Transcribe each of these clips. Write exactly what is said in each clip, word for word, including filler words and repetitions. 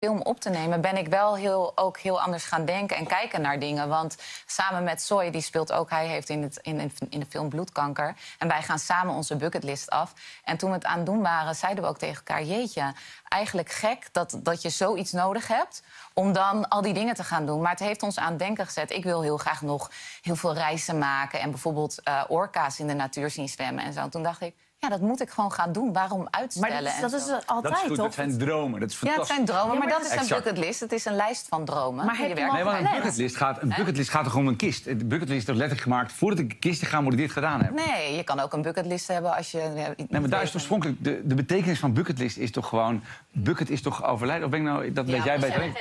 film op te nemen, ben ik wel heel, ook heel anders gaan denken en kijken naar dingen. Want samen met Zoey, die speelt ook, hij heeft in, het, in, in de film bloedkanker. En wij gaan samen onze bucketlist af. En toen we het aan het doen waren, zeiden we ook tegen elkaar, jeetje, eigenlijk gek dat, dat je zoiets nodig hebt om dan al die dingen te gaan doen. Maar het heeft ons aan het denken gezet. Ik wil heel graag nog heel veel reizen maken en bijvoorbeeld uh, orka's in de natuur zien zwemmen en zo. Toen dacht ik, ja, dat moet ik gewoon gaan doen. Waarom uitstellen? Maar dat, dat is altijd, dat is goed, dat zijn dromen. Dat is fantastisch. Ja, het zijn dromen, ja, maar, maar dat is een bucketlist. Het is een lijst van dromen. Maar je werkt nee, want een bucketlist gaat, een bucketlist gaat toch om een kist? Een bucketlist is toch letterlijk gemaakt, voordat ik een kist ga, moet ik dit gedaan hebben? Nee, je kan ook een bucketlist hebben als je... Nee, maar daar is oorspronkelijk... De, de betekenis van bucketlist is toch gewoon... Bucket is toch overlijden? Of ben ik nou... Dat ja, weet jij beter. Nee,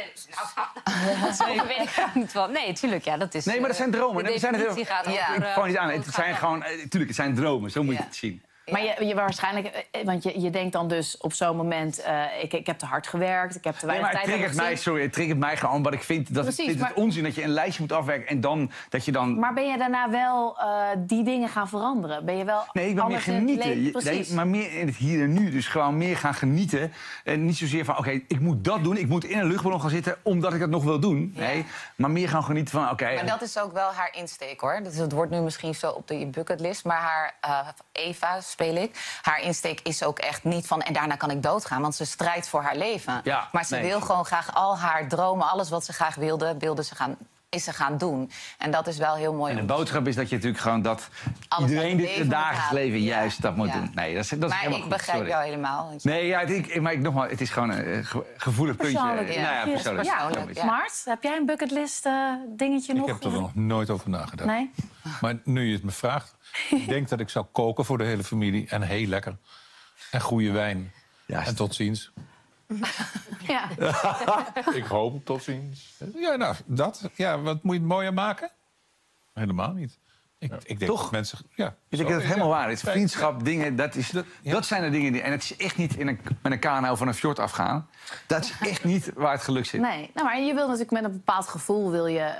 weet ik er niet van. Nee, tuurlijk, ja, dat is... Nee, maar dat zijn dromen. De definitie gaat over... Ik val niet aan. Het zijn gewoon... Tuurlijk, het zijn dromen. Zo moet je het zien. Ja. Maar je, je waarschijnlijk, want je, je denkt dan dus op zo'n moment... Uh, ik, ik heb te hard gewerkt, ik heb te weinig tijd... Nee, maar het triggert mij, sorry, het triggert mij gewoon wat ik vind... dat Precies, het, het, maar, het onzin dat je een lijstje moet afwerken en dan dat je dan... Maar ben je daarna wel uh, die dingen gaan veranderen? Ben je wel nee, ik wil meer genieten. Je, nee, maar meer in het hier en nu, dus gewoon meer gaan genieten. En niet zozeer van, oké, okay, ik moet dat doen, ik moet in een luchtballon gaan zitten... omdat ik dat nog wil doen, ja. Nee. Maar meer gaan genieten van, oké... Okay, maar dat is ook wel haar insteek, hoor. Dus het wordt nu misschien zo op de bucketlist, maar haar uh, Eva... speel ik. Haar insteek is ook echt niet van... en daarna kan ik doodgaan, want ze strijdt voor haar leven. Ja, maar ze nee. wil gewoon graag al haar dromen, alles wat ze graag wilde... wilde ze gaan, is ze gaan doen. En dat is wel heel mooi. En de boodschap is dat je natuurlijk gewoon dat... Alles iedereen dit het dagelijks leven ja. juist dat moet ja. doen. Nee, dat is, dat is maar helemaal ik goed. begrijp Sorry. jou helemaal. Nee, ja, ik, maar ik, nogmaals, het is gewoon een ge gevoelig puntje. Ja. Nou ja, persoonlijk. Ja, persoonlijk. Ja. Maart, heb jij een bucketlist uh, dingetje ik nog? Ik heb er nog nooit over nagedacht. Nee? Maar nu je het me vraagt... Ik denk dat ik zou koken voor de hele familie. En heel lekker. En goede wijn. Juist. En tot ziens. Ja. Ik hoop tot ziens. Ja, nou, dat. Ja, wat moet je het mooier maken? Helemaal niet. Ik, ja. ik denk Toch? dat mensen... Ja, ik denk dat het helemaal waar is. Vriendschap, dingen, dat, is, dat, ja. dat zijn de dingen die... En het is echt niet in een, met een kano van een fjord afgaan. Dat is echt niet waar het geluk zit. Nee, nou, maar je wil natuurlijk met een bepaald gevoel... wil je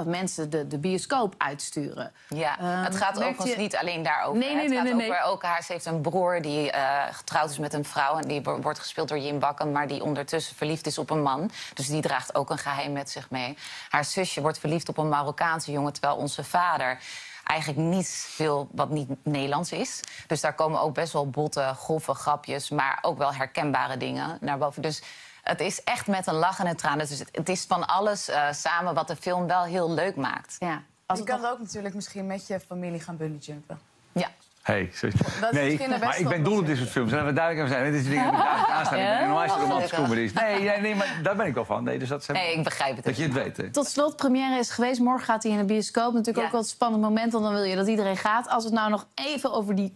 uh, mensen de, de bioscoop uitsturen. Ja, um, het gaat overigens je... niet alleen daarover. Nee, nee, het nee, gaat nee, over, nee. Ook haar, ze heeft een broer die uh, getrouwd is met een vrouw... en die wordt gespeeld door Jim Bakken... maar die ondertussen verliefd is op een man. Dus die draagt ook een geheim met zich mee. Haar zusje wordt verliefd op een Marokkaanse jongen... terwijl onze vader... eigenlijk niets wil wat niet Nederlands is. Dus daar komen ook best wel botte, grove grapjes... maar ook wel herkenbare dingen naar boven. Dus het is echt met een lach en een traan. Dus het is van alles uh, samen wat de film wel heel leuk maakt. Ja. Als je kan toch... ook natuurlijk misschien met je familie gaan bunnyjumpen. Ja. Hey, sorry. Dat nee, is maar ik ben dol op dit soort films. Laten we duidelijk zijn. Dit is dingen die daar aanstaan. Ik ben normaal romantische comedy. Nee, nee, maar daar ben ik wel van. Nee, dus dat zijn... nee, ik begrijp het. Dat je het weet. Hè. Tot slot, première is geweest. Morgen gaat hij in de bioscoop. Natuurlijk ja. ook wel een spannend moment, want dan wil je dat iedereen gaat. Als het nou nog even over die